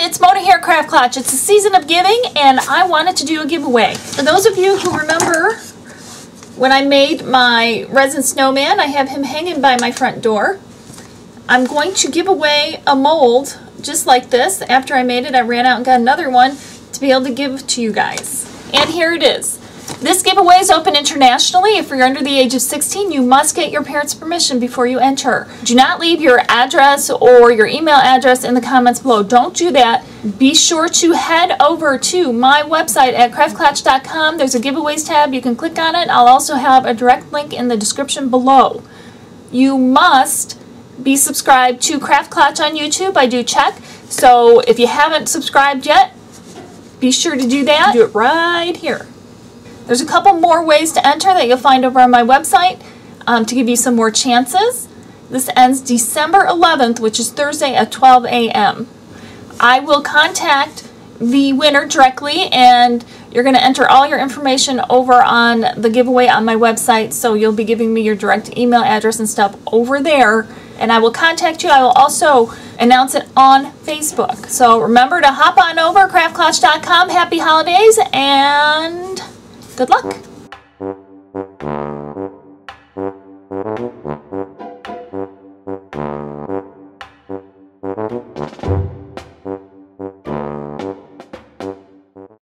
everyone, it's Mona here at Craft Klatch. It's the season of giving and I wanted to do a giveaway. For those of you who remember when I made my resin snowman, I have him hanging by my front door. I'm going to give away a mold just like this. After I made it, I ran out and got another one to be able to give to you guys. And here it is. This giveaway is open internationally. If you're under the age of 16, you must get your parents' permission before you enter. Do not leave your address or your email address in the comments below. Don't do that. Be sure to head over to my website at craftklatch.com. There's a giveaways tab. You can click on it. I'll also have a direct link in the description below. You must be subscribed to Craft Klatch on YouTube. I do check. So if you haven't subscribed yet, be sure to do that. Do it right here. There's a couple more ways to enter that you'll find over on my website to give you some more chances. This ends December 11th, which is Thursday at 12 a.m. I will contact the winner directly, and you're going to enter all your information over on the giveaway on my website, so you'll be giving me your direct email address and stuff over there, and I will contact you. I will also announce it on Facebook. So remember to hop on over, craftklatch.com. Happy holidays, and good luck.